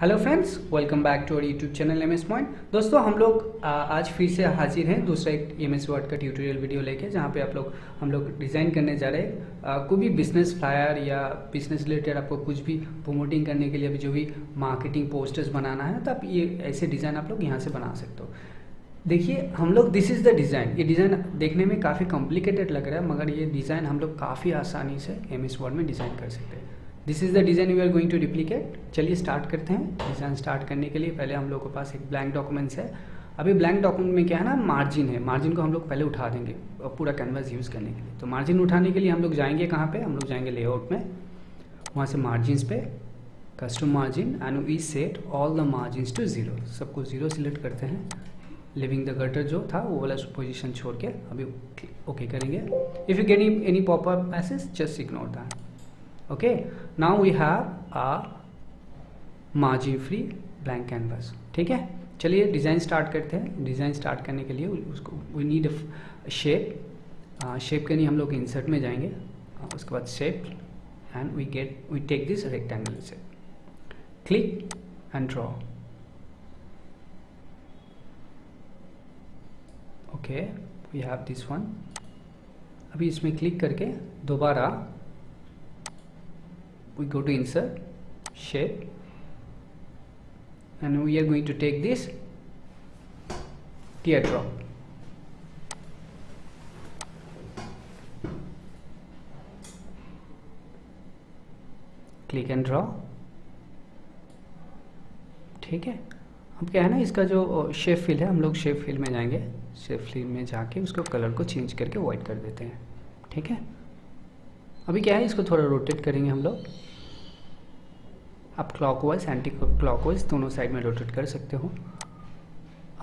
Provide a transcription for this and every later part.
Hello friends, welcome back to our YouTube channel MS point. दोस्तों, हम लोग आज फिर से हाजिर हैं दूसरा एक एमएस वर्ड का ट्यूटोरियल वीडियो लेके, जहाँ पे हम लोग डिज़ाइन करने जा रहे हैं कोई भी बिजनेस फ्लायर या बिजनेस रिलेटेड आपको कुछ भी प्रमोटिंग करने के लिए भी जो भी मार्केटिंग पोस्टर्स बनाना है, तो आप ये ऐसे डिज़ाइन आप लोग यहाँ से बना सकते हो। देखिए, हम लोग दिस इज़ द डिज़ाइन। ये डिज़ाइन देखने में काफ़ी कॉम्प्लिकेटेड लग रहा है, मगर ये डिज़ाइन हम लोग काफ़ी आसानी से एमएस वर्ड में डिज़ाइन कर सकते हैं। This is the design we are going to duplicate. चलिए स्टार्ट करते हैं। डिज़ाइन स्टार्ट करने के लिए पहले हम लोग के पास एक ब्लैंक डॉक्यूमेंट्स है। अभी ब्लैंक डॉक्यूमेंट में क्या है ना, मार्जिन है। मार्जिन को हम लोग पहले उठा देंगे पूरा कैनवास यूज़ करने के लिए। तो मार्जिन उठाने के लिए हम लोग जाएंगे कहाँ पे? हम लोग जाएंगे लेआउट में, वहाँ से मार्जिन पे custom margin and we set all the margin to zero. सबको ज़ीरो सिलेक्ट करते हैं, लिविंग द गटर जो था वो वाला पोजिशन छोड़ के अभी ओके करेंगे। If you get any popup message, just ignore that. Okay, now we have a margin free blank canvas. ठीक है, चलिए डिज़ाइन स्टार्ट करते हैं। डिज़ाइन स्टार्ट करने के लिए उसको वी नीड अ शेप के लिए हम लोग इंसर्ट में जाएंगे, उसके बाद shape and we take this rectangle shape, click and draw. Okay, we have this one. अभी इसमें क्लिक करके दोबारा we go to insert shape and we are going to take this teardrop. Click and draw. ठीक है, अब क्या है ना, इसका जो shape fill है हम लोग shape fill में जाएंगे। shape fill में जाके उसको कलर को चेंज करके white कर देते हैं। ठीक है, अभी क्या है, इसको थोड़ा रोटेट करेंगे हम लोग। आप क्लॉकवाइज एंटी क्लॉकवाइज दोनों साइड में रोटेट कर सकते हो।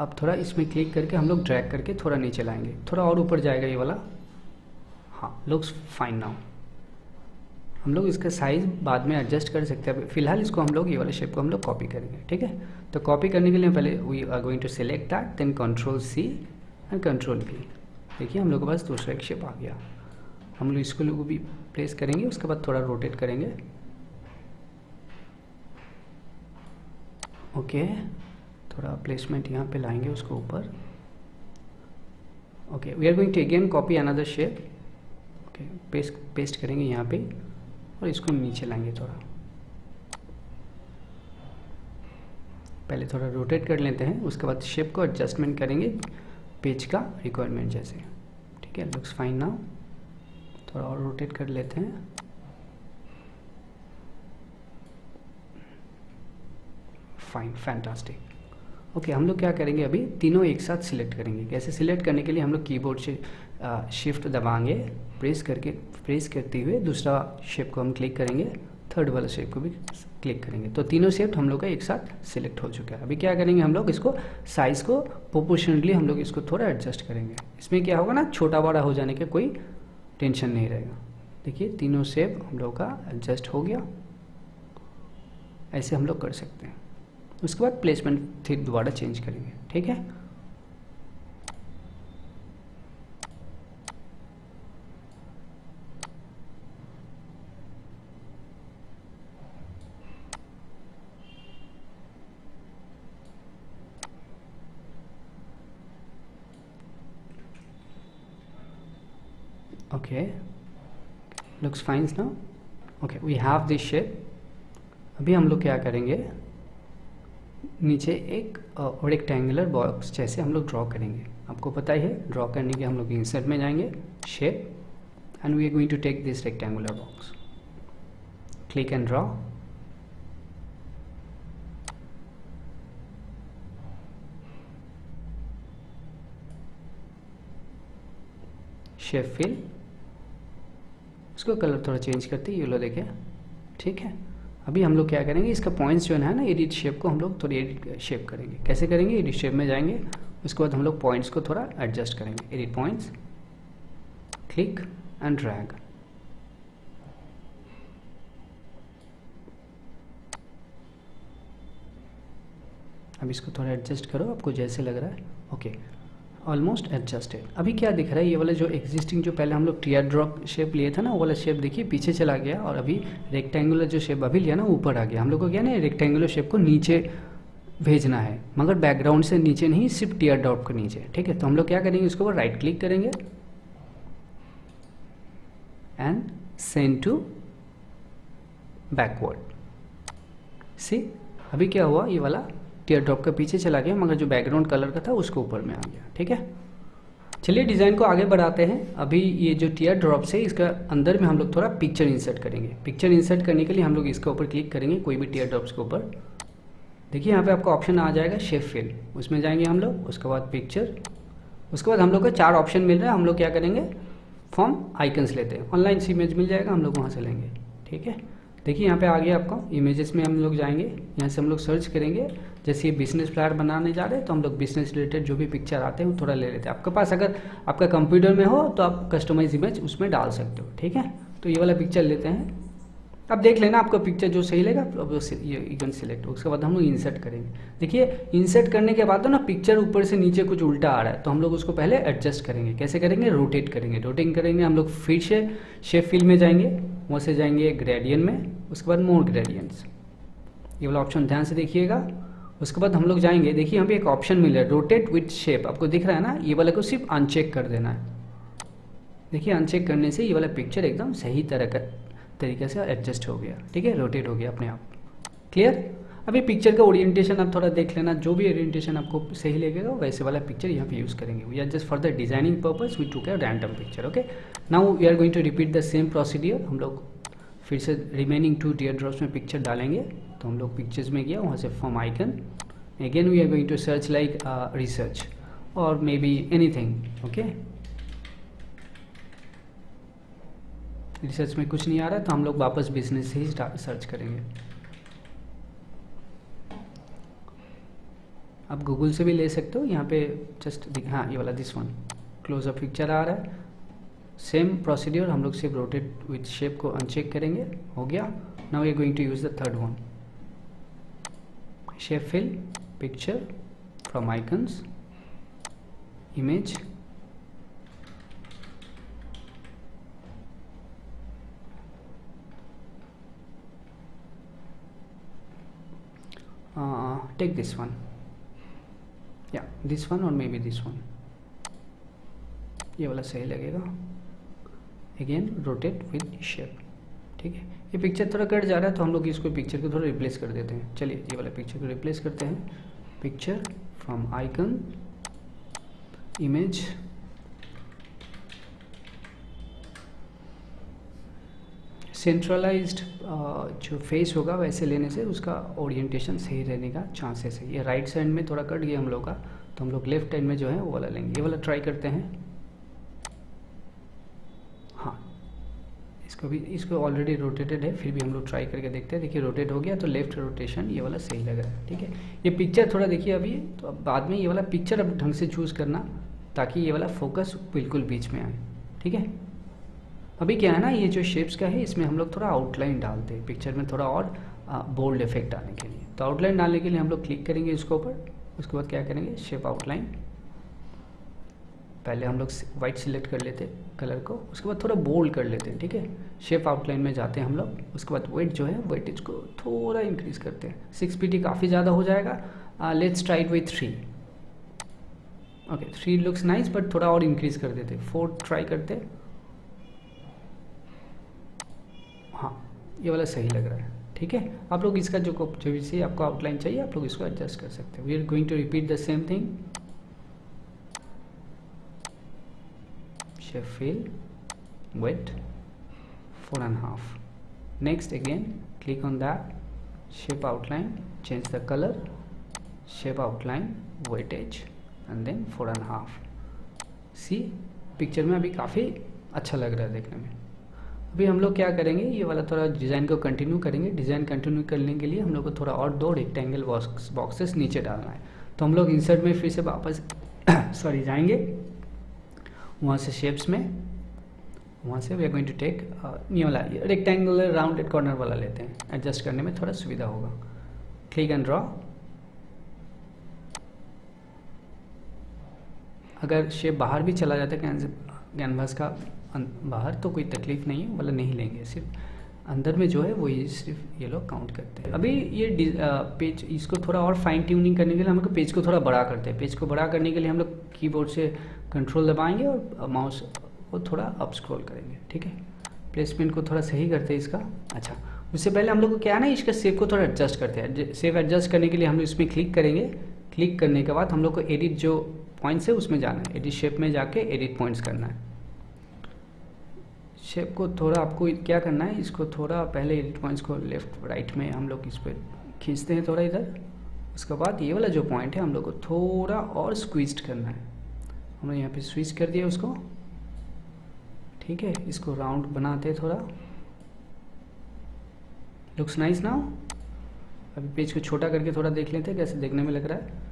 अब थोड़ा इसमें क्लिक करके हम लोग ड्रैग करके थोड़ा नीचे लाएंगे, थोड़ा और ऊपर जाएगा ये वाला। हाँ, लुक्स फाइन। नाउ हम लोग इसका साइज़ बाद में एडजस्ट कर सकते हैं। फिलहाल इसको हम लोग ये वाला शेप को हम लोग कॉपी करेंगे। ठीक है, तो कॉपी करने के लिए पहले we are going to select that, then control C and control V. देखिए, हम लोग के पास दूसरा एक शेप आ गया। हम लोग इसको भी प्लेस करेंगे, उसके बाद थोड़ा रोटेट करेंगे। ओके, थोड़ा प्लेसमेंट यहाँ पे लाएंगे उसको ऊपर। Okay, we are going to again copy another shape. Okay, paste करेंगे यहाँ पे और इसको नीचे लाएंगे थोड़ा। पहले थोड़ा रोटेट कर लेते हैं, उसके बाद शेप को एडजस्टमेंट करेंगे पेज का रिक्वायरमेंट जैसे। ठीक है, लुक्स फाइन। नाउ थोड़ा और रोटेट कर लेते हैं। Fine, fantastic. ओके, हम लोग क्या करेंगे, अभी तीनों एक साथ सिलेक्ट करेंगे। कैसे सिलेक्ट करने के लिए हम लोग कीबोर्ड से शिफ्ट दबाएंगे, प्रेस करते हुए दूसरा शेप को हम क्लिक करेंगे, थर्ड वाला शेप को भी क्लिक करेंगे। तो तीनों शेप हम लोग का एक साथ सिलेक्ट हो चुका है। अभी क्या करेंगे हम लोग, इसको साइज़ को प्रोपोर्शनली हम लोग इसको थोड़ा एडजस्ट करेंगे। इसमें क्या होगा ना, छोटा बड़ा हो जाने का कोई टेंशन नहीं रहेगा। देखिए, तीनों शेप हम लोग का एडजस्ट हो गया। ऐसे हम लोग कर सकते हैं। उसके बाद प्लेसमेंट फिर दोबारा चेंज करेंगे। ठीक है, okay, looks fine now. okay, we have this shape. अभी हम लोग क्या करेंगे, नीचे एक रेक्टेंगुलर बॉक्स जैसे हम लोग ड्रॉ करेंगे। आपको पता ही है, ड्रॉ करने के हम लोग इंसर्ट में जाएंगे, shape and we are going to take this rectangular box, click and draw. Shape fill, उसको कलर थोड़ा चेंज करते हैं, ये लो देखें। ठीक है, अभी हम लोग क्या करेंगे, इसका पॉइंट्स जो है ना, एडिट शेप को हम लोग थोड़ी एडिट शेप करेंगे। कैसे करेंगे, एडिट शेप में जाएंगे, उसके बाद हम लोग पॉइंट्स को थोड़ा एडजस्ट करेंगे। Edit points, click and drag. अब इसको थोड़ा एडजस्ट करो, आपको जैसे लग रहा है। Okay, almost adjusted. अभी क्या दिख रहा है, ये वाला जो एग्जिस्टिंग जो पहले हम लोग टीयर ड्रॉप शेप लिए था ना, वो वाला शेप देखिए पीछे चला गया, और अभी रेक्टेंगुलर जो शेप अभी लिया ना ऊपर आ गया। हम लोग को क्या ना रेक्टेंगुलर शेप को नीचे भेजना है, मगर बैकग्राउंड से नीचे नहीं, सिर्फ टीयर ड्रॉप के नीचे। ठीक है, तो हम लोग क्या करेंगे, इसके ऊपर राइट क्लिक करेंगे and send to backward. See, अभी क्या हुआ, ये वाला टीयर ड्रॉप के पीछे चला गया, मगर जो बैकग्राउंड कलर का था उसको ऊपर में आ गया। ठीक है, चलिए डिज़ाइन को आगे बढ़ाते हैं। अभी ये जो टीयर ड्रॉप से इसका अंदर में हम लोग थोड़ा पिक्चर इंसर्ट करेंगे। पिक्चर इंसर्ट करने के लिए हम लोग इसके ऊपर क्लिक करेंगे, कोई भी टीयर ड्रॉप्स के ऊपर। देखिए यहाँ पे आपका ऑप्शन आ जाएगा शेप फिल, उसमें जाएंगे हम लोग, उसके बाद पिक्चर, उसके बाद हम लोग को चार ऑप्शन मिल रहा है। हम लोग क्या करेंगे, फॉर्म आइकन्स लेते हैं, ऑनलाइन से इमेज मिल जाएगा, हम लोग वहाँ से लेंगे। ठीक है, देखिए यहाँ पे आ गया आपको इमेजेस में, हम लोग जाएंगे, यहाँ से हम लोग सर्च करेंगे। जैसे ये बिजनेस प्लान बनाने जा रहे हैं, तो हम लोग बिजनेस रिलेटेड जो भी पिक्चर आते हैं वो थोड़ा ले लेते हैं। आपके पास अगर आपका कंप्यूटर में हो तो आप कस्टमाइज इमेज उसमें डाल सकते हो। ठीक है, तो ये वाला पिक्चर लेते हैं, अब देख लेना आपको पिक्चर जो सही लगेगा अब ये आइकन सिलेक्ट। उसके बाद हम लोग इंसर्ट करेंगे। देखिए इंसर्ट करने के बाद ना पिक्चर ऊपर से नीचे कुछ उल्टा आ रहा है, तो हम लोग उसको पहले एडजस्ट करेंगे। कैसे करेंगे, रोटेट करेंगे। रोटेट करेंगे हम लोग, फिर से शेप फिल में जाएंगे, वहाँ से जाएंगे ग्रेडियन में, उसके बाद मोर ग्रेडियंट्स, ये वाला ऑप्शन ध्यान से देखिएगा। उसके बाद हम लोग जाएंगे, देखिए यहाँ पे एक ऑप्शन मिल रहा है रोटेट विथ शेप, आपको दिख रहा है ना, ये वाला को सिर्फ अनचेक कर देना है। देखिए अनचेक करने से ये वाला पिक्चर एकदम सही तरह का तरीके से एडजस्ट हो गया। ठीक है, रोटेट हो गया अपने आप। क्लियर, अभी पिक्चर का ओरिएंटेशन आप थोड़ा देख लेना, जो भी ओरिएंटेशन आपको सही लगेगा वैसे वाला पिक्चर यहाँ पे यूज़ करेंगे। We are just for the designing purpose we took a random picture. Okay, now we are going to repeat the same procedure. हम लोग फिर से रिमेनिंग टू टीयर ड्रॉप्स में पिक्चर डालेंगे, तो हम लोग पिक्चर्स में गया, वहाँ से from icon, again we are going to search like research और maybe anything. Okay, research में कुछ नहीं आ रहा, तो हम लोग वापस बिजनेस से ही सर्च करेंगे। आप गूगल से भी ले सकते हो, यहाँ पे जस्ट हाँ ये वाला this one close up picture आ रहा है। सेम प्रोसीड्यूर, हम लोग सिर्फ रोटेट विथ शेप को अनचेक करेंगे, हो गया। Now we are going to use the third one, shape fill, picture from icons, image, take this one, yeah this one or maybe this one, ये वाला सही लगेगा। again rotate with shape। ठीक है, ये पिक्चर थोड़ा कट जा रहा है, तो हम लोग इसको पिक्चर को थोड़ा रिप्लेस कर देते हैं। चलिए ये वाला पिक्चर को रिप्लेस करते हैं, picture from icon, image, centralized जो फेस होगा वैसे लेने से उसका ओरिएंटेशन सही रहने का चांसेस है। ये राइट साइड में थोड़ा कट गया हम लोग का, तो हम लोग लेफ्ट साइड में जो है वो वाला लेंगे। ये वाला ट्राई करते हैं, हाँ इसको भी, इसको ऑलरेडी रोटेटेड है, फिर भी हम लोग ट्राई करके देखते हैं। देखिए रोटेट हो गया, तो लेफ्ट रोटेशन ये वाला सही लग रहा है। ठीक है, ये पिक्चर थोड़ा देखिए अभी, तो अब बाद में ये वाला पिक्चर अब ढंग से चूज़ करना, ताकि ये वाला फोकस बिल्कुल बीच में आए। ठीक है, अभी क्या है ना, ये जो शेप्स का है इसमें हम लोग थोड़ा आउटलाइन डालते हैं पिक्चर में, थोड़ा और बोल्ड इफेक्ट आने के लिए। तो आउटलाइन डालने के लिए हम लोग क्लिक करेंगे इसके ऊपर, उसके बाद क्या करेंगे, शेप आउटलाइन, पहले हम लोग वाइट सिलेक्ट कर लेते हैं कलर को, उसके बाद थोड़ा बोल्ड कर लेते हैं। ठीक है, शेप आउटलाइन में जाते हैं हम लोग, उसके बाद वेट जो है वेटेज को थोड़ा इंक्रीज करते हैं, 6 PT काफ़ी ज़्यादा हो जाएगा। Let's try it with 3, okay 3 looks nice, but थोड़ा और इंक्रीज़ कर देते, 4 ट्राई करते, हाँ ये वाला सही लग रहा है। ठीक है, आप लोग इसका जो भी से आपको आउटलाइन चाहिए आप लोग इसको एडजस्ट कर सकते हैं। We are going to repeat the same thing, shape fill, weight 4.5, next again click on that, shape outline, change the colour, shape outline, weightage and then 4.5। See, picture में अभी काफ़ी अच्छा लग रहा है देखने में। अभी हम लोग क्या करेंगे, ये वाला थोड़ा डिज़ाइन को कंटिन्यू करेंगे। डिज़ाइन कंटिन्यू करने के लिए हम लोग को थोड़ा और 2 रेक्टेंगल बॉक्सेस नीचे डालना है, तो हम लोग इंसर्ट में फिर से वापस जाएंगे, वहाँ से शेप्स में, वहाँ से we are going to take new वाला रेक्टेंगुलर राउंडेड कॉर्नर वाला लेते हैं, एडजस्ट करने में थोड़ा सुविधा होगा। क्लिक एंड ड्रॉ, अगर शेप बाहर भी चला जाता है कैनवास का बाहर तो कोई तकलीफ़ नहीं है, वाला नहीं लेंगे, सिर्फ अंदर में जो है वो ये सिर्फ ये लोग काउंट करते हैं। अभी ये पेज इसको थोड़ा और फाइन ट्यूनिंग करने के लिए हम लोग पेज को थोड़ा बड़ा करते हैं। पेज को बड़ा करने के लिए हम लोग कीबोर्ड से कंट्रोल दबाएंगे और माउस को थोड़ा अप स्क्रॉल करेंगे, ठीक है। प्लेसमेंट को थोड़ा सही करते हैं इसका। अच्छा, उससे पहले हम लोग को क्या है ना, इसका शेप को थोड़ा एडजस्ट करते हैं। शेप एडजस्ट करने के लिए हम लोग इसमें क्लिक करेंगे। क्लिक करने के बाद हम लोग को एडिट जो पॉइंट्स है उसमें जाना है, एडिट शेप में जाके एडिट पॉइंट्स करना है। शेप को थोड़ा आपको क्या करना है, इसको थोड़ा पहले एडिट पॉइंट्स को लेफ्ट राइट में हम लोग इस पर खींचते हैं थोड़ा इधर। उसके बाद ये वाला जो पॉइंट है हम लोग को थोड़ा और स्क्वीज्ड करना है। हमने यहाँ पे स्विच कर दिया उसको, ठीक है। इसको राउंड बनाते हैं थोड़ा, लुक्स नाइस नाउ। अभी पेज को छोटा करके थोड़ा देख लेते हैं कैसे देखने में लग रहा है।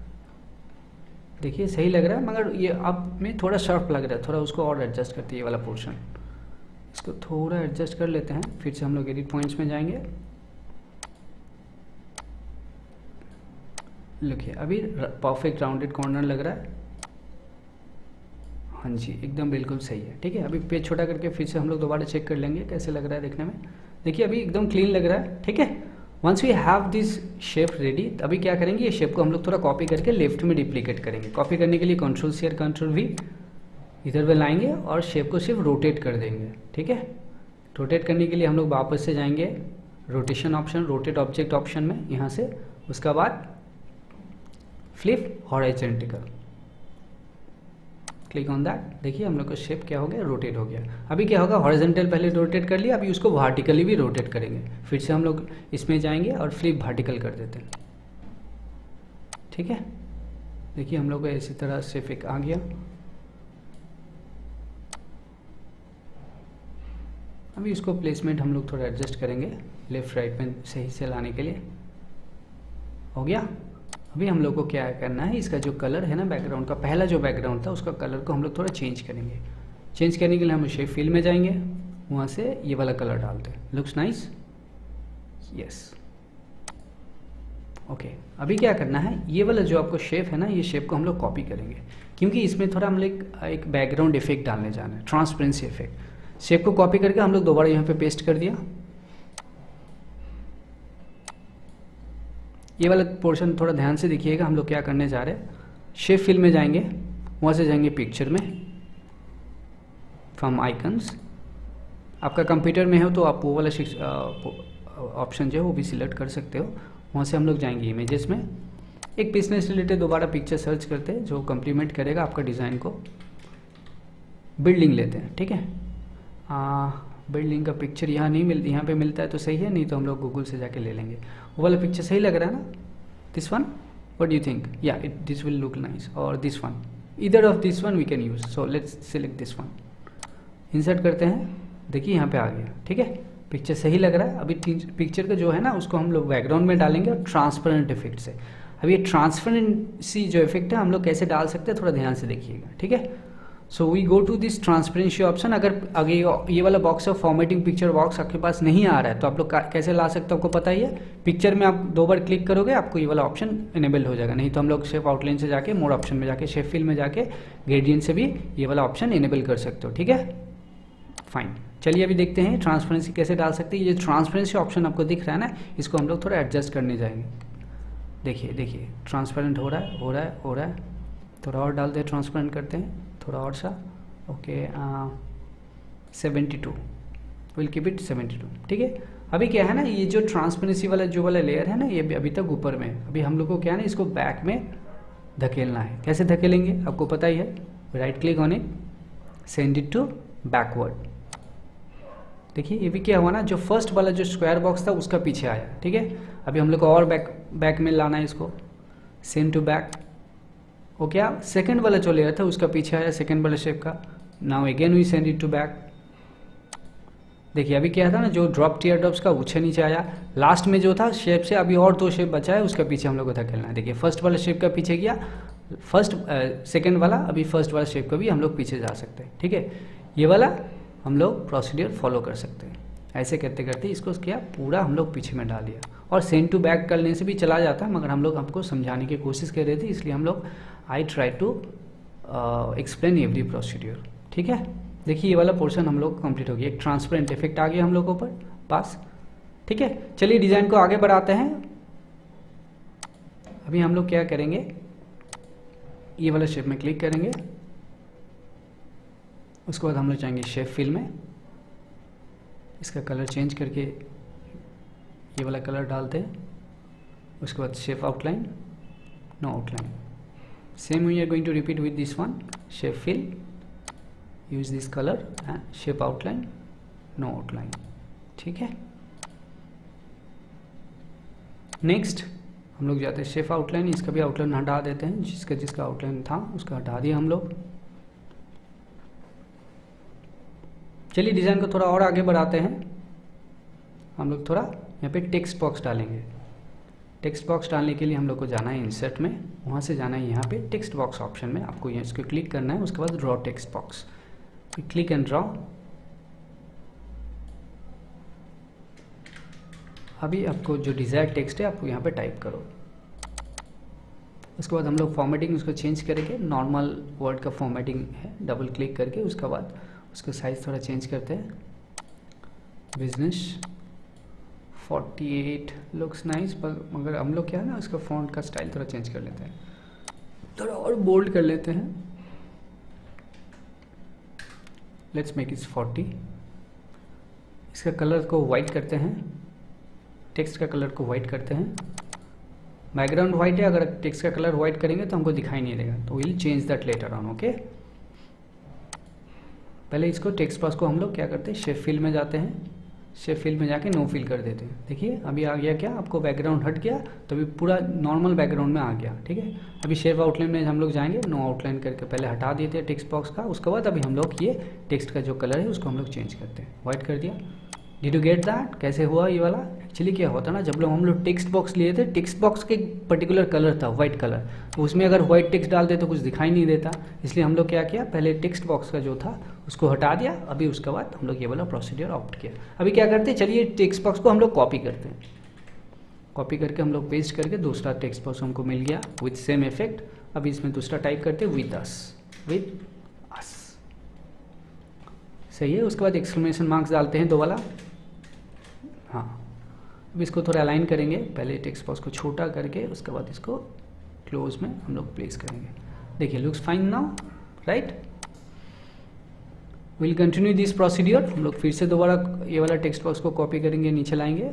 देखिए सही लग रहा है, मगर ये अब में थोड़ा शार्प लग रहा है, थोड़ा उसको और एडजस्ट करते हैं ये वाला पोर्शन। इसको थोड़ा एडजस्ट कर लेते हैं, फिर से हम लोग एडिट पॉइंट्स में जाएंगे। देखिए अभी परफेक्ट राउंडेड कॉर्नर लग रहा है। हाँ जी, एकदम बिल्कुल सही है, ठीक है। अभी पेज छोटा करके फिर से हम लोग दोबारा चेक कर लेंगे कैसे लग रहा है देखने में। देखिए अभी एकदम क्लीन लग रहा है, ठीक है। Once we have this shape ready, अभी क्या करेंगे, ये शेप को हम लोग थोड़ा कॉपी करके लेफ्ट में डिप्लीकेट करेंगे। कॉपी करने के लिए कंट्रोल सी और कंट्रोल वी इधर पे लाएंगे और शेप को सिर्फ रोटेट कर देंगे, ठीक है। रोटेट करने के लिए हम लोग वापस से जाएंगे rotation option, rotate object option में यहाँ से। उसका बाद flip horizontal, click on that. देखिए हम लोग का शेप क्या हो गया, रोटेट हो गया। अभी क्या होगा, हॉरिजॉन्टल पहले रोटेट कर लिया, अभी उसको वर्टिकली भी रोटेट करेंगे। फिर से हम लोग इसमें जाएंगे और फ्लिप वर्टिकल कर देते हैं, ठीक है। देखिए हम लोग को इसी तरह शेप एक आ गया। अभी इसको प्लेसमेंट हम लोग थोड़ा एडजस्ट करेंगे लेफ्ट राइट में सही से लाने के लिए। हो गया। अभी हम लोग को क्या करना है, इसका जो कलर है ना बैकग्राउंड का, पहला जो बैकग्राउंड था उसका कलर को हम लोग थोड़ा चेंज करेंगे। चेंज करने के लिए हम शेप फील्ड में जाएंगे, वहाँ से ये वाला कलर डालते हैं, लुक्स नाइस, यस, ओके। अभी क्या करना है, ये वाला जो आपको शेप है ना, ये शेप को हम लोग कॉपी करेंगे, क्योंकि इसमें थोड़ा हम लोग एक बैकग्राउंड इफेक्ट डालने जाना है, ट्रांसपेरेंसी इफेक्ट। शेप को कॉपी करके हम लोग दोबारा यहाँ पे पेस्ट कर दिया। ये वाला पोर्शन थोड़ा ध्यान से देखिएगा, हम लोग क्या करने जा रहे हैं। शेप फील्ड में जाएंगे, वहाँ से जाएंगे पिक्चर में, फ्रॉम आइकन्स। आपका कंप्यूटर में हो तो आप वो वाला ऑप्शन जो है वो भी सिलेक्ट कर सकते हो। वहाँ से हम लोग जाएंगे इमेजेस में, एक बिजनेस रिलेटेड दोबारा पिक्चर सर्च करते हैं जो कम्प्लीमेंट करेगा आपका डिज़ाइन को। बिल्डिंग लेते हैं, ठीक है। बिल्डिंग का पिक्चर यहाँ नहीं मिलती, यहाँ पे मिलता है तो सही है, नहीं तो हम लोग गूगल से जाके ले लेंगे। वो वाला पिक्चर सही लग रहा है ना, this one, what do you think, या it this will look nice, और this one, either of this one we can use, so let's select this one. Insert करते हैं, देखिए यहाँ पे आ गया, ठीक है। पिक्चर सही लग रहा है। अभी पिक्चर का जो है ना उसको हम लोग बैकग्राउंड में डालेंगे और ट्रांसपेरेंट इफेक्ट से। अब ये ट्रांसपेरेंसी जो इफेक्ट है हम लोग कैसे डाल सकते हैं, थोड़ा ध्यान से देखिएगा, ठीक है। So we go to this transparency option. अगर ये वाला बॉक्स है, फॉर्मेटिंग पिक्चर बॉक्स आपके पास नहीं आ रहा है तो आप लोग कैसे ला सकते हो, आपको पता ही है। पिक्चर में आप दो बार क्लिक करोगे आपको ये वाला ऑप्शन इनेबल हो जाएगा, नहीं तो हम लोग शेप आउटलाइन से जाके मोड ऑप्शन में जाके शेप फील्ड में जाके ग्रेडियंट से भी ये वाला ऑप्शन इनेबल कर सकते हो, ठीक है, फाइन। चलिए अभी देखते हैं ट्रांसपेरेंसी कैसे डाल सकते हैं। ये ट्रांसपेरेंसी ऑप्शन आपको दिख रहा है ना, इसको हम लोग थोड़ा एडजस्ट करने जाएंगे। देखिए ट्रांसपेरेंट हो रहा है, थोड़ा और डालते हैं, ट्रांसपेरेंट करते हैं थोड़ा और सा, ओके, 72 विल कीप इट 72, ठीक है। अभी क्या है ना, ये जो ट्रांसपेरेंसी वाला जो वाला लेयर है ना, ये अभी तक ऊपर में, अभी हम लोग को क्या है ना, इसको बैक में धकेलना है। कैसे धकेलेंगे आपको पता ही है, right click on it, send it to backward. देखिए ये भी क्या हुआ ना, जो फर्स्ट वाला जो स्क्वायर बॉक्स था उसका पीछे आया, ठीक है। अभी हम लोग को और बैक में लाना है इसको, सेंड टू बैक, ओके। आप सेकेंड वाला जो लेयर था उसका पीछे आया सेकेंड वाला शेप का, now again we send it to back. देखिए अभी क्या था ना, जो टीयर ड्रॉप्स का उछे नीचे आया, लास्ट में जो था शेप से अभी और दो शेप बचा है, उसका पीछे हम लोग को धकेलना है। देखिए फर्स्ट वाला शेप का पीछे गया, सेकेंड वाला, अभी फर्स्ट वाला शेप का भी हम लोग पीछे जा सकते हैं, ठीक है। ये वाला हम लोग प्रोसीड्यर फॉलो कर सकते हैं। ऐसे करते करते इसको क्या पूरा हम लोग पीछे में डाल दिया, और सेंड टू बैक करने से भी चला जाता, मगर हम लोग आपको समझाने की कोशिश कर रहे थे इसलिए हम लोग I try to explain every procedure. ठीक है, देखिए ये वाला पोर्शन हम लोग कंप्लीट हो गया, एक ट्रांसपेरेंट इफेक्ट आ गया हम लोगों पर पास। ठीक है, चलिए डिजाइन को आगे बढ़ाते हैं। अभी हम लोग क्या करेंगे, ये वाला शेप में क्लिक करेंगे, उसके बाद हम लोग जाएंगे शेप फिल में, इसका कलर चेंज करके ये वाला कलर डालते हैं, उसके बाद shape outline, no outline, same we are going to repeat with this one, shape fill, use this colour and shape outline, no outline. ठीक है, नेक्स्ट हम लोग जाते हैं शेप आउटलाइन, इसका भी आउटलाइन हटा देते हैं, जिसका जिसका आउटलाइन था उसका हटा दिया हम लोग। चलिए डिज़ाइन को थोड़ा और आगे बढ़ाते हैं, हम लोग थोड़ा यहाँ पे टेक्स्ट बॉक्स डालेंगे। टेक्स्ट बॉक्स डालने के लिए हम लोग को जाना है इंसर्ट में, वहाँ से जाना है यहाँ पे टेक्स्ट बॉक्स ऑप्शन में, आपको यहाँ इसको क्लिक करना है, उसके बाद draw text box, click and draw. अभी आपको जो डिज़ायर्ड टेक्स्ट है आपको यहाँ पे टाइप करो, उसके बाद हम लोग फॉर्मेटिंग उसको चेंज करके नॉर्मल वर्ड का फॉर्मेटिंग है, डबल क्लिक करके उसके बाद उसका साइज़ थोड़ा चेंज करते हैं, बिजनेस 48 लुक्स नाइस, पर मगर हम लोग क्या है ना उसका फॉन्ट का स्टाइल थोड़ा चेंज कर लेते हैं, थोड़ा और बोल्ड कर लेते हैं, लेट्स मेक इट 40। इसका कलर को वाइट करते हैं, टेक्स्ट का कलर को वाइट करते हैं, बैकग्राउंड वाइट है, अगर टेक्स्ट का कलर वाइट करेंगे तो हमको दिखाई नहीं देगा, तो will change that later on. Okay, पहले इसको टेक्स्ट बॉक्स को हम लोग क्या करते हैं, शेप फिल में जाते हैं, शेप फिल में जाके नो फिल कर देते हैं। देखिए अभी आ गया क्या, आपको बैकग्राउंड हट गया तो अभी पूरा नॉर्मल बैकग्राउंड में आ गया। ठीक है, अभी शेप आउटलाइन में हम लोग जाएंगे, नो आउटलाइन करके पहले हटा देते हैं टेक्स्ट बॉक्स का, उसके बाद अभी हम लोग ये टेक्स्ट का जो कलर है उसको हम लोग चेंज करते हैं, वाइट कर दिया। डिड यू गेट दैट, कैसे हुआ ये वाला? एक्चुअली क्या होता ना, जब लोग हम लोग टेक्स्ट बॉक्स लिए थे, टेक्स्ट बॉक्स के पर्टिकुलर कलर था वाइट कलर, तो उसमें अगर वाइट टेक्स्ट डालते तो कुछ दिखाई नहीं देता, इसलिए हम लोग क्या किया, पहले टेक्स्ट बॉक्स का जो था उसको हटा दिया, अभी उसके बाद हम लोग ये वाला प्रोसीड्यूर ऑप्ट किया। अभी क्या करते हैं, चलिए टेक्स्ट बॉक्स को हम लोग कॉपी करते हैं, कॉपी करके हम लोग पेस्ट करके दूसरा टेक्स्ट बॉक्स हमको मिल गया विथ सेम इफेक्ट। अभी इसमें दूसरा टाइप करते हैं विथ अस, विथ अस, सही है। उसके बाद एक्सक्लेमेशन मार्क्स डालते हैं दो वाला, हाँ। अब इसको थोड़ा अलाइन करेंगे, पहले टेक्स्ट बॉक्स को छोटा करके उसके बाद इसको क्लोज में हम लोग प्लेस करेंगे। देखिए looks fine now, right, will continue this procedure. हम लोग फिर से दोबारा ये वाला टेक्स्ट बॉक्स को कॉपी करेंगे, नीचे लाएंगे,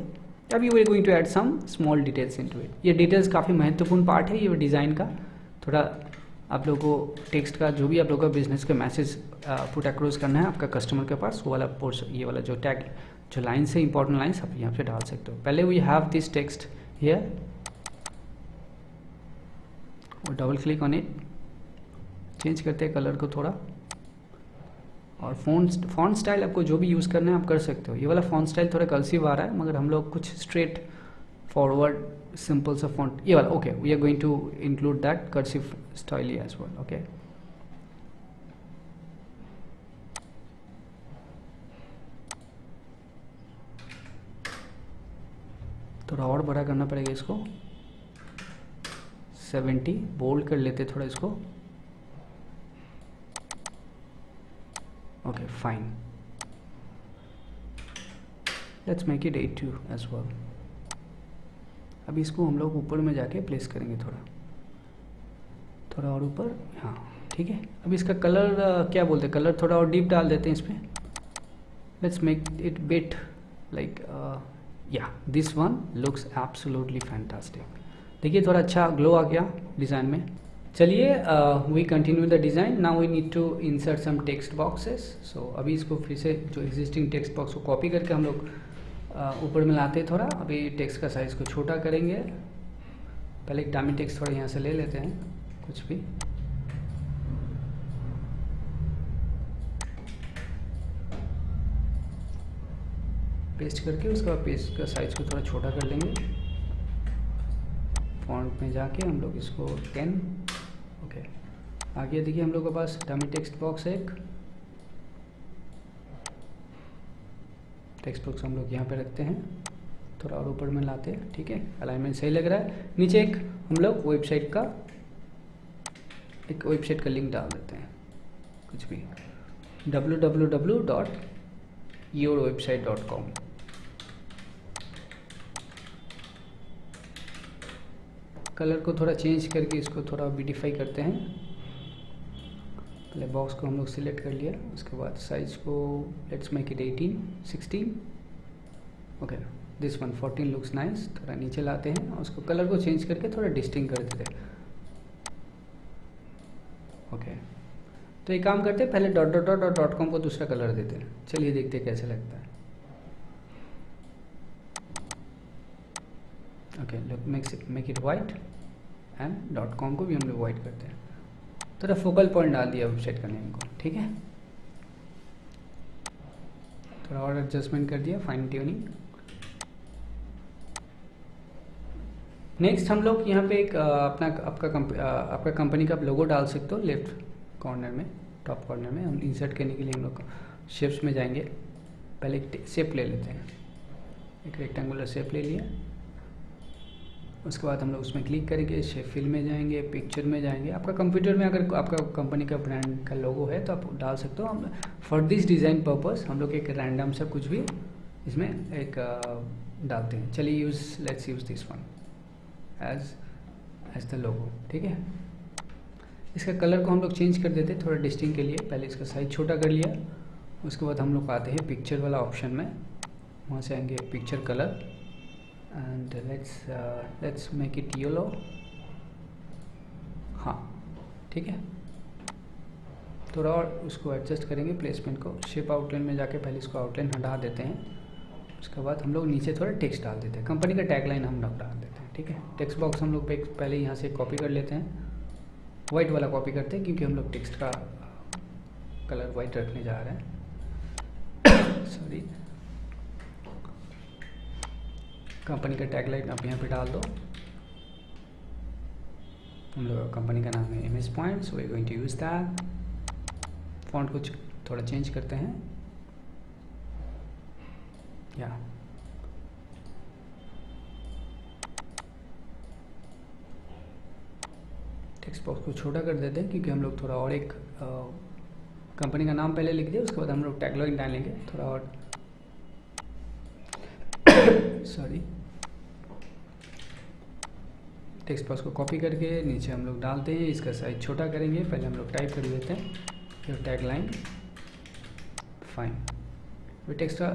अभी we are going to add some small details into it. ये डिटेल्स काफ़ी महत्वपूर्ण पार्ट है ये डिज़ाइन का, थोड़ा आप लोग को टेक्स्ट का जो भी आप लोग का बिजनेस का मैसेज पुट अक्रॉस करना है आपका कस्टमर के पास, वो वाला पोर्शन, ये वाला जो टैग जो लाइन्स है, इंपॉर्टेंट लाइन्स आप यहाँ पे डाल सकते हो। पहले we have this text here और double click on it, change करते हैं कलर को थोड़ा, और फॉन्ट स्टाइल आपको जो भी यूज़ करना है आप कर सकते हो। ये वाला फॉन्ट स्टाइल थोड़ा कर्सिव आ रहा है, मगर हम लोग कुछ स्ट्रेट फॉरवर्ड सिंपल सा फॉन्ट, ये वाला okay, we are going to include that cursive style as well. Okay, थोड़ा और बड़ा करना पड़ेगा इसको, 70 बोल्ड कर लेते थोड़ा इसको, okay fine, let's make it 82 as well. अभी इसको हम लोग ऊपर में जाके प्लेस करेंगे, थोड़ा थोड़ा और ऊपर, हाँ ठीक है। अब इसका कलर क्या बोलते हैं, कलर थोड़ा और डीप डाल देते हैं इसमें, let's make it bit like या this one looks absolutely fantastic. देखिए थोड़ा अच्छा ग्लो आ गया डिज़ाइन में। चलिए we continue the design, now we need to insert some text boxes. So अभी इसको फिर से जो एग्जिस्टिंग टेक्स्ट बॉक्स को कॉपी करके हम लोग ऊपर में लाते हैं थोड़ा। अभी टेक्स्ट का साइज़ को छोटा करेंगे, पहले एक डामी टेक्स्ट थोड़ा यहाँ से ले लेते हैं, कुछ भी पेस्ट करके उसका पेस्ट का साइज़ को थोड़ा छोटा कर लेंगे, फॉन्ट में जाके हम लोग इसको 10, ओके आगे। देखिए हम लोग के पास डमी टेक्स्ट बॉक्स है, एक टेक्स्ट बॉक्स हम लोग यहाँ पे रखते हैं, थोड़ा और ऊपर में लाते हैं, ठीक है, अलाइनमेंट सही लग रहा है। नीचे एक हम लोग वेबसाइट का एक वेबसाइट का लिंक डाल देते हैं, कुछ भी www.yourwebsite.com। कलर को थोड़ा चेंज करके इसको थोड़ा ब्यूटीफाई करते हैं। पहले बॉक्स को हम लोग सिलेक्ट कर लिया, उसके बाद साइज को let's make it 18, 16। Okay, this one 14 looks nice. थोड़ा नीचे लाते हैं और उसको कलर को चेंज करके थोड़ा डिस्टिंक्ट कर देते हैं। ओके, तो ये काम करते हैं, पहले ..com को दूसरा कलर देते हैं। चलिए देखते हैं कैसे लगता है। Okay, look make it white and .com को भी हम लोग वाइट करते हैं। थोड़ा फोकल पॉइंट डाल दिया वेबसाइट का नेम को, ठीक है। थोड़ा और एडजस्टमेंट कर दिया, फाइन ट्यूनिंग। नेक्स्ट हम लोग यहाँ पे एक आपका कंपनी का आप लोगो डाल सकते हो। लेफ्ट कॉर्नर में, टॉप कॉर्नर में हम इंसर्ट करने के लिए हम लोग शेप्स में जाएंगे। पहले एक शेप ले लेते हैं, एक रेक्टेंगुलर शेप ले लिया। उसके बाद हम लोग उसमें क्लिक करेंगे, शेप फिल में जाएंगे, पिक्चर में जाएंगे। आपका कंप्यूटर में अगर आपका कंपनी का ब्रांड का लोगो है तो आप डाल सकते हो। हम फॉर दिस डिज़ाइन पर्पस हम लोग एक रैंडम सा कुछ भी इसमें एक डालते हैं। चलिए let's use this one as the logo, ठीक है। इसका कलर को हम लोग चेंज कर देते हैं थोड़ा डिस्टिंग के लिए। पहले इसका साइज छोटा कर लिया, उसके बाद हम लोग आते हैं पिक्चर वाला ऑप्शन में, वहाँ से आएंगे picture colour and let's make it yellow. हाँ, ठीक है। थोड़ा और उसको एडजस्ट करेंगे प्लेसमेंट को। शेप आउटलाइन में जाके पहले इसको आउटलाइन हटा देते हैं। उसके बाद हम लोग नीचे थोड़ा टेक्स्ट डाल देते हैं, कंपनी का टैगलाइन हम लोग डाल देते हैं, ठीक है। टेक्स्ट बॉक्स हम लोग पहले यहाँ से कॉपी कर लेते हैं, वाइट वाला कॉपी करते हैं क्योंकि हम लोग टेक्स्ट का कलर वाइट रखने जा रहे हैं। सॉरी, कंपनी का टैगलाइन आप यहाँ पे डाल दो। हम लोग कंपनी का नाम है MS Point, so we are going to use that. Font कुछ थोड़ा चेंज करते हैं, या टेक्स्ट बॉक्स को छोटा कर देते हैं क्योंकि हम लोग थोड़ा और एक कंपनी का नाम पहले लिख दिया, उसके बाद हम लोग टैगलाइन डालेंगे। थोड़ा और सॉरी, टेक्स्ट बॉक्स को कॉपी करके नीचे हम लोग डालते हैं। इसका साइज छोटा करेंगे, पहले हम लोग टाइप कर देते हैं फिर टैगलाइन, फाइन। फिर टेक्स्ट का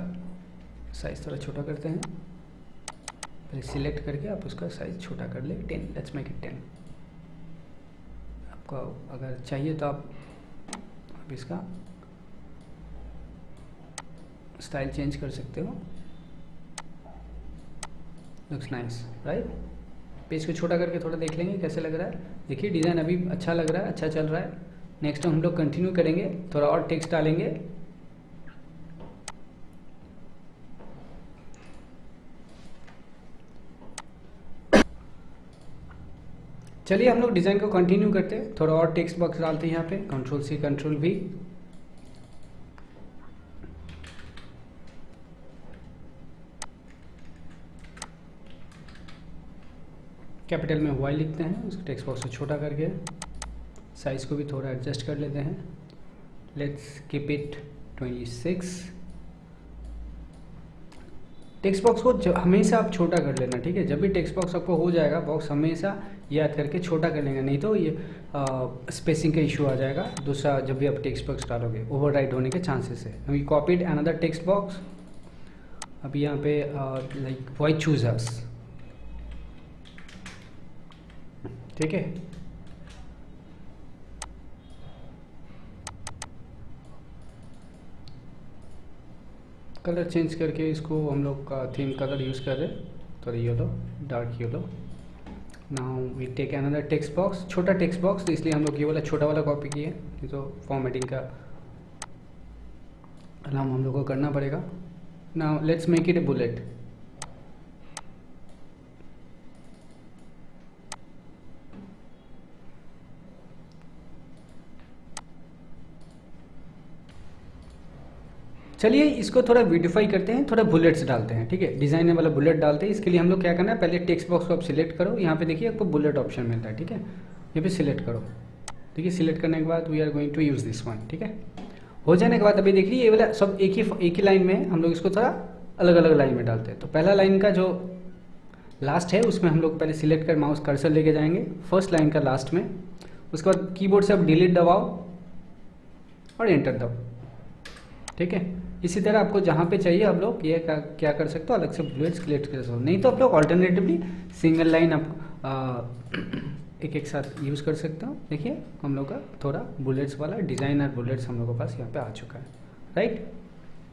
साइज थोड़ा छोटा करते हैं, पहले सिलेक्ट करके आप उसका साइज छोटा कर ले 10, लेट्स मेक इट 10। आपको अगर चाहिए तो आप इसका स्टाइल चेंज कर सकते हो। Looks nice, right. पेज को छोटा करके थोड़ा देख लेंगे कैसे लग रहा है। देखिए डिज़ाइन अभी अच्छा लग रहा है, अच्छा चल रहा है। नेक्स्ट हम लोग कंटिन्यू करेंगे, थोड़ा और टेक्स्ट डालेंगे। चलिए हम लोग डिज़ाइन को कंटिन्यू करते हैं, थोड़ा और टेक्स्ट बॉक्स डालते हैं यहाँ पे, Ctrl+C Ctrl+V। कैपिटल में वाई लिखते हैं, उसको टेक्स्ट बॉक्स को छोटा करके साइज़ को भी थोड़ा एडजस्ट कर लेते हैं। Let's keep it 26। Text box को हमेशा आप छोटा कर लेना, ठीक है। जब भी टेक्स्ट बॉक्स आपको हो जाएगा, बॉक्स हमेशा याद करके छोटा कर लेना, नहीं तो ये स्पेसिंग का इशू आ जाएगा। दूसरा, जब भी आप टेक्स्ट बॉक्स डालोगे ओवरराइट होने के चांसेस है। We copied another text box, अभी यहाँ पे लाइक वाई चूज अस, ठीक है। कलर चेंज करके इसको हम लोग का थीम कलर यूज़ कर रहे हैं, थोड़ा yellow, dark yellow. Now we take another text box, छोटा टेक्स्ट बॉक्स, तो इसलिए हम लोग ये वाला छोटा वाला कॉपी किए, नहीं तो फॉर्मेटिंग का अलार्म हम लोग को करना पड़ेगा। Now let's make it a bullet. चलिए इसको थोड़ा ब्यूटीफाई करते हैं, थोड़ा बुलेट्स डालते हैं, ठीक है। डिजाइन वाला बुलेट डालते हैं। इसके लिए हम लोग क्या करना है, पहले टेक्स्ट बॉक्स को आप सिलेक्ट करो। यहाँ पे देखिए आपको बुलेट ऑप्शन मिलता है, ठीक है। ये पे सिलेक्ट करो, ठीक है, सिलेक्ट करने के बाद we are going to use this one. ठीक है, हो जाने के बाद अभी देखिए ये वाला सब एक ही लाइन में, हम लोग इसको थोड़ा अलग अलग लाइन में डालते हैं। तो पहला लाइन का जो लास्ट है उसमें हम लोग पहले सिलेक्ट कर माउस कर्सर लेके जाएंगे फर्स्ट लाइन का लास्ट में, उसके बाद कीबोर्ड से आप डिलीट दबाओ और एंटर दबाओ। ठीक है, इसी तरह आपको जहाँ पे चाहिए आप लोग ये क्या कर सकते हो, अलग से बुलेट सिलेक्ट कर सकते हो, नहीं तो आप लोग ऑल्टरनेटिवली सिंगल लाइन आप एक एक साथ यूज़ कर सकते हो। देखिए हम लोग का थोड़ा बुलेट्स वाला डिज़ाइन और बुलेट्स हम लोग के पास यहाँ पे आ चुका है, राइट।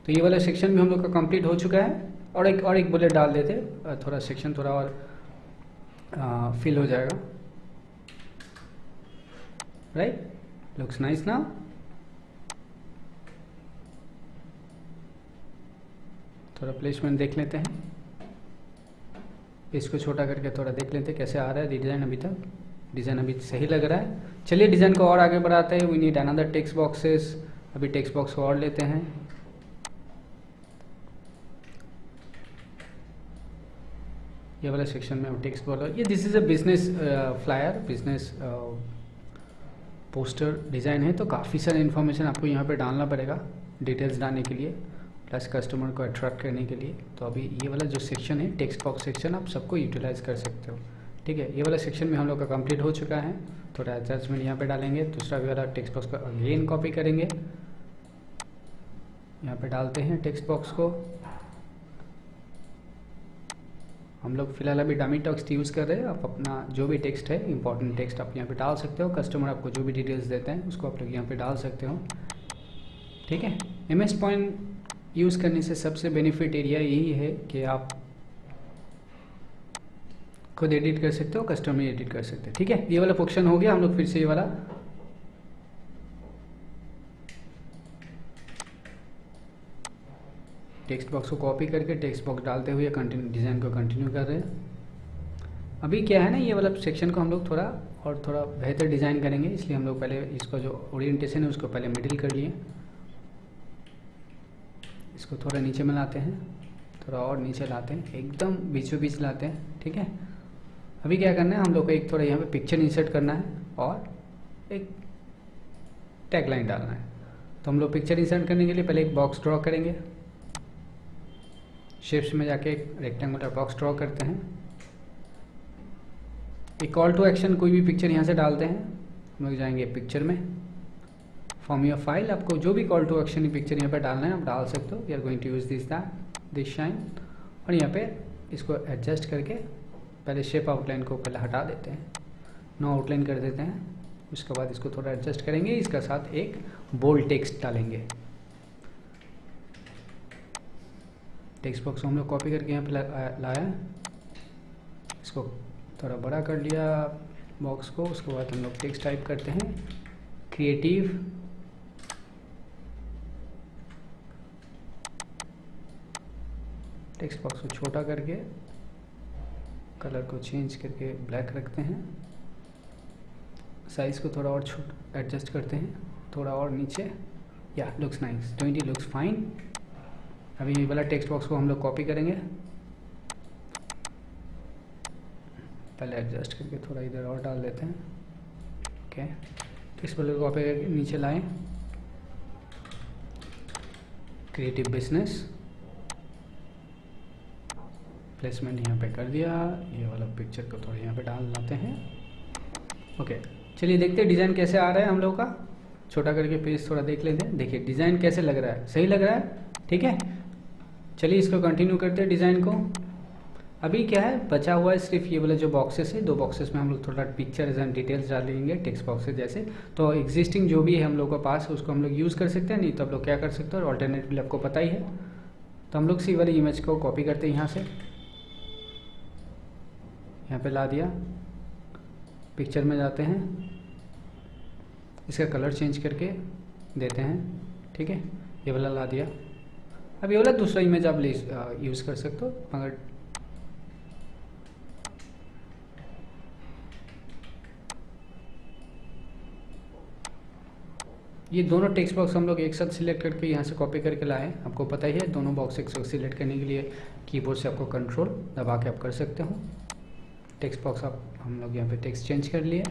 तो ये वाला सेक्शन भी हम लोग का कंप्लीट हो चुका है। और एक बुलेट डाल देते, थोड़ा सेक्शन थोड़ा और फिल हो जाएगा, राइट। लुक्स नाइस ना, थोड़ा प्लेसमेंट देख लेते हैं, इसको छोटा करके थोड़ा देख लेते हैं कैसे आ रहा है डिज़ाइन। अभी तक डिज़ाइन अभी सही लग रहा है। चलिए डिज़ाइन को और आगे बढ़ाते हैं। We need another text boxes, अभी टेक्स्ट बॉक्स को और लेते हैं। ये वाला सेक्शन में टेक्स्ट बोल रहा है, ये this is a business flyer, business poster design है, तो काफ़ी सारे इन्फॉर्मेशन आपको यहाँ पे डालना पड़ेगा डिटेल्स डालने के लिए प्लस कस्टमर को अट्रैक्ट करने के लिए। तो अभी ये वाला जो सेक्शन है टेक्स्ट बॉक्स सेक्शन आप सबको यूटिलाइज कर सकते हो। ठीक है, ये वाला सेक्शन में हम लोग का कंप्लीट हो चुका है। थोड़ा एडजस्टमेंट यहाँ पे डालेंगे, दूसरा भी वाला टेक्स्ट बॉक्स को अगेन कॉपी करेंगे, यहाँ पे डालते हैं टेक्स्ट बॉक्स को। हम लोग फिलहाल अभी डमी टेक्स्ट यूज़ कर रहे हैं, आप अपना जो भी टेक्स्ट है इंपॉर्टेंट टेक्स्ट आप यहाँ पे डाल सकते हो, कस्टमर आपको जो भी डिटेल्स देते हैं उसको आप लोग यहाँ पे डाल सकते हो। ठीक है, एमएस पॉइंट यूज़ करने से सबसे बेनिफिट एरिया यही है कि आप खुद एडिट कर सकते हो, कस्टमर एडिट कर सकते हैं। ठीक है, ये वाला पोर्शन हो गया। हम लोग फिर से ये वाला टेक्स्ट बॉक्स को कॉपी करके टेक्स्ट बॉक्स डालते हुए कंटिन्यू डिज़ाइन को कंटिन्यू कर रहे हैं। अभी क्या है ना, ये वाला सेक्शन को हम लोग थोड़ा बेहतर डिज़ाइन करेंगे, इसलिए हम लोग पहले इसका जो ओरिएंटेशन है उसको पहले मिडिल कर लिए, इसको थोड़ा नीचे में लाते हैं, थोड़ा और नीचे लाते हैं, एकदम बीचों बीच लाते हैं। ठीक है, अभी क्या करना है हम लोग को एक थोड़ा यहाँ पर पिक्चर इंसर्ट करना है और एक टैग लाइन डालना है। तो हम लोग पिक्चर इंसर्ट करने के लिए पहले एक बॉक्स ड्रॉ करेंगे, शेप्स में जाके एक रेक्टेंगुलर बॉक्स ड्रॉ करते हैं, एक कॉल टू एक्शन कोई भी पिक्चर यहाँ से डालते हैं। हम लोग जाएंगे पिक्चर में, फ्रॉम योर फाइल आपको जो भी कॉल टू एक्शन पिक्चर यहाँ पे डालना है आप डाल सकते हो। We are going to use this shine, और यहाँ पे इसको एडजस्ट करके पहले शेप आउटलाइन को पहले हटा देते हैं, नो आउटलाइन कर देते हैं, उसके बाद इसको थोड़ा एडजस्ट करेंगे, इसका साथ एक बोल्ड टेक्स्ट डालेंगे। टेक्स्ट बॉक्स हम लोग कॉपी करके यहाँ पे लाया, इसको थोड़ा बड़ा कर लिया बॉक्स को, उसके बाद हम लोग टेक्स्ट टाइप करते हैं क्रिएटिव, टेक्स्ट बॉक्स को छोटा करके कलर को चेंज करके ब्लैक रखते हैं, साइज़ को थोड़ा और छोटा एडजस्ट करते हैं, थोड़ा और नीचे, yeah looks nice 20 looks fine. अभी ये वाला टेक्स्ट बॉक्स को हम लोग कॉपी करेंगे, पहले एडजस्ट करके थोड़ा इधर और डाल देते हैं। ओके, टेक्स्ट बॉक्स को कॉपी करके नीचे लाएं, क्रिएटिव बिजनेस प्लेसमेंट यहाँ पे कर दिया, ये वाला पिक्चर को थोड़ा यहाँ पे डाल लाते हैं। ओके, चलिए देखते हैं डिज़ाइन कैसे आ रहा है। हम लोग का छोटा करके पेज थोड़ा देख लेते हैं, देखिए डिज़ाइन कैसे लग रहा है, सही लग रहा है। ठीक है, चलिए इसको कंटिन्यू करते हैं डिज़ाइन को। अभी क्या है बचा हुआ है सिर्फ ये वाला जो बॉक्सेस है, दो बॉक्सेस में हम लोग थोड़ा पिक्चर्स एंड डिटेल्स डालेंगे टेक्स्ट बॉक्सेस जैसे। तो एग्जिस्टिंग जो भी है हम लोग के पास उसको हम लोग यूज़ कर सकते हैं, नहीं तो आप लोग क्या कर सकते हो ऑल्टरनेटिवली आपको पता ही है। तो हम लोग सी वाली इमेज को कॉपी करते हैं, यहाँ से यहाँ पर ला दिया, पिक्चर में जाते हैं, इसका कलर चेंज करके देते हैं। ठीक है, ये वाला ला दिया। अब ये वाला दूसरा इमेज आप यूज़ कर सकते हो, मगर ये दोनों टेक्स्ट बॉक्स हम लोग एक साथ सिलेक्ट करके यहाँ से कॉपी करके लाए। आपको पता ही है दोनों बॉक्स एक साथ सिलेक्ट करने के लिए कीबोर्ड से आपको कंट्रोल दबा के आप कर सकते हो। टेक्स्ट बॉक्स आप हम लोग यहाँ पे टेक्स्ट चेंज कर लिए,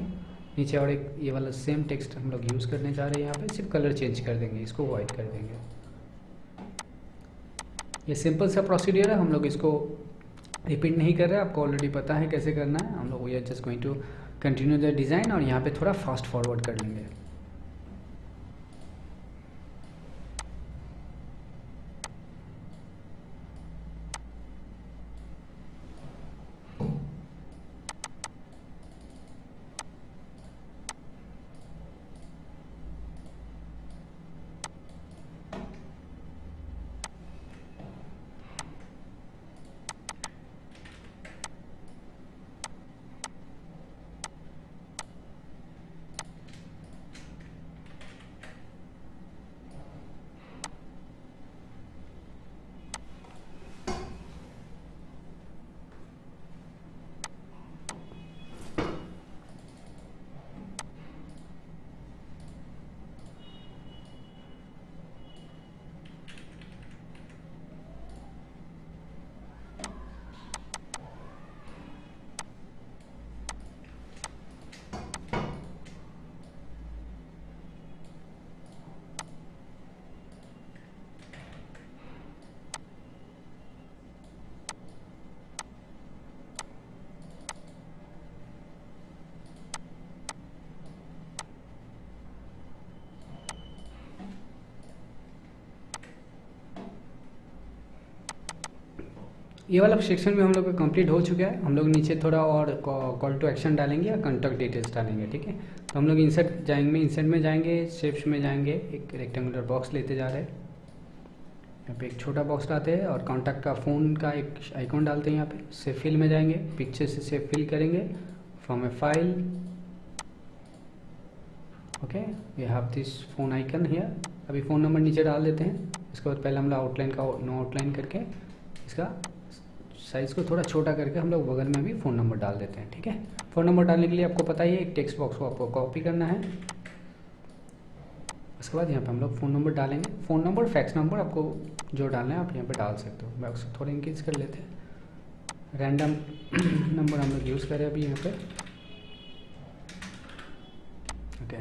नीचे और एक ये वाला सेम टेक्स्ट हम लोग यूज़ करने जा रहे हैं। यहाँ पे सिर्फ कलर चेंज कर देंगे, इसको वाइट कर देंगे। ये सिंपल सा प्रोसीडियर है, हम लोग इसको रिपीट नहीं कर रहे, आपको ऑलरेडी पता है कैसे करना है। हम लोग we are just going to continue the design और यहाँ पे थोड़ा फास्ट फॉरवर्ड कर लेंगे। ये वाला सेक्शन भी हम लोग का कंप्लीट हो चुका है। हम लोग नीचे थोड़ा और कॉल टू एक्शन डालेंगे या कॉन्टैक्ट डिटेल्स डालेंगे, ठीक है। तो हम लोग इंसर्ट में जाएंगे, शेप्स में जाएंगे, एक रेक्टेंगुलर बॉक्स लेते जा रहे हैं। यहाँ पे एक छोटा बॉक्स लाते हैं और कॉन्टैक्ट का फ़ोन का एक आइकॉन डालते हैं। यहाँ पे सेव फिल में जाएंगे, पिक्चर से सेव फिल करेंगे from a file. Okay, we have this phone icon here. अभी फ़ोन नंबर नीचे डाल देते हैं। इसके बाद पहले हम लोग आउटलाइन का नो आउटलाइन करके इसका साइज़ को थोड़ा छोटा करके हम लोग बगल में भी फ़ोन नंबर डाल देते हैं, ठीक है। फ़ोन नंबर डालने के लिए आपको पता ही है, एक टेक्स्ट बॉक्स को आपको कॉपी करना है। उसके बाद यहाँ पे हम लोग फ़ोन नंबर डालेंगे। फ़ोन नंबर, फैक्स नंबर आपको जो डालना है आप यहाँ पे डाल सकते हो। मैं उसको थोड़ा इंक्रीज कर लेते हैं। रैंडम नंबर हम लोग यूज़ करें अभी यहाँ पर। ओके,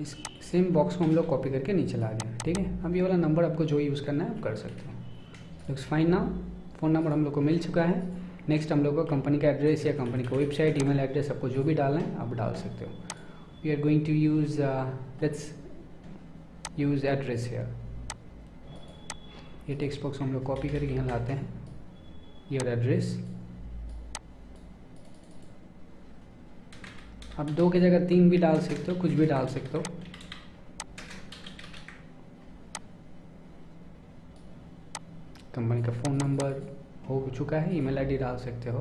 इस सेम बॉक्स को हम लोग कॉपी करके नीचे ला दें, ठीक है। अब ये वाला नंबर आपको जो यूज़ करना है आप कर सकते हो। Looks fine now. Phone number हम लोग को मिल चुका है। नेक्स्ट हम लोग को कंपनी का एड्रेस या कंपनी का वेबसाइट, ईमेल एड्रेस आपको जो भी डालना है आप डाल सकते हो। We are going to use let's use address here. ये टेक्स्ट बॉक्स हम लोग कॉपी करके यहाँ लाते हैं, योर एड्रेस। आप 2 की जगह 3 भी डाल सकते हो, कुछ भी डाल सकते हो। कंपनी का फ़ोन नंबर हो चुका है, ईमेल आईडी डाल सकते हो,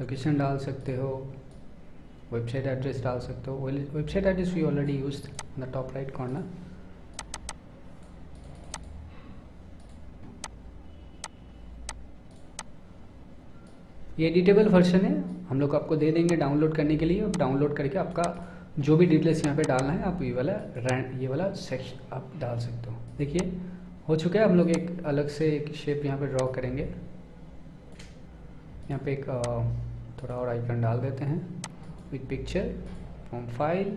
लोकेशन डाल सकते हो, वेबसाइट एड्रेस डाल सकते हो। Website address we already used in the top right corner. ये एडिटेबल वर्जन है, हम लोग आपको दे देंगे डाउनलोड करने के लिए। डाउनलोड करके आपका जो भी डिटेल्स यहाँ पे डालना है आप ये वाला सेक्शन आप डाल सकते हो। देखिए हो चुका है। हम लोग एक अलग से एक शेप यहाँ पे ड्रॉ करेंगे। यहाँ पे एक थोड़ा और आइकन डाल देते हैं with picture from file.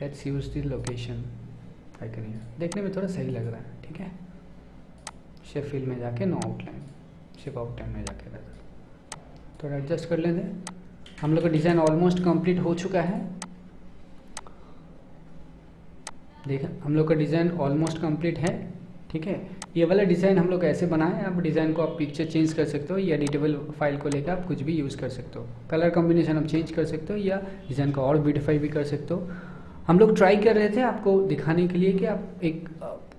Let's use the location icon. यहाँ देखने में थोड़ा सही लग रहा है, ठीक है। शेप फील्ड में जाके नो आउटलाइन, शेप आउटलाइन में जाके थोड़ा एडजस्ट कर लेते। हम लोग का डिज़ाइन ऑलमोस्ट कंप्लीट हो चुका है। देखा, हम लोग का डिज़ाइन ऑलमोस्ट कंप्लीट है, ठीक है। ये वाला डिज़ाइन हम लोग ऐसे बनाएं। आप डिज़ाइन को आप पिक्चर चेंज कर सकते हो या एडिटेबल फाइल को लेकर आप कुछ भी यूज़ कर सकते हो। कलर कॉम्बिनेशन आप चेंज कर सकते हो या डिज़ाइन को और ब्यूटीफाई भी कर सकते हो। हम लोग ट्राई कर रहे थे आपको दिखाने के लिए कि आप एक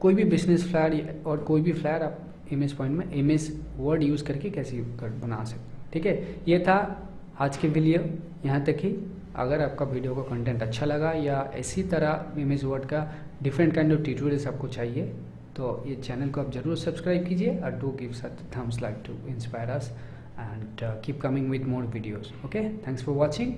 कोई भी बिजनेस फ्लायर और कोई भी फ्लायर आप MS पॉइंट में MS वर्ड यूज़ करके कैसे बना सकते हो, ठीक है। ये था आज के वीडियो, यहाँ तक ही। अगर आपका वीडियो का कंटेंट अच्छा लगा या इसी तरह MS वर्ड का डिफरेंट काइंड ऑफ ट्यूटोरियल्स आपको चाहिए तो ये चैनल को आप जरूर सब्सक्राइब कीजिए और do gives a thumbs like to inspire us and keep coming with more videos. Okay, thanks for watching.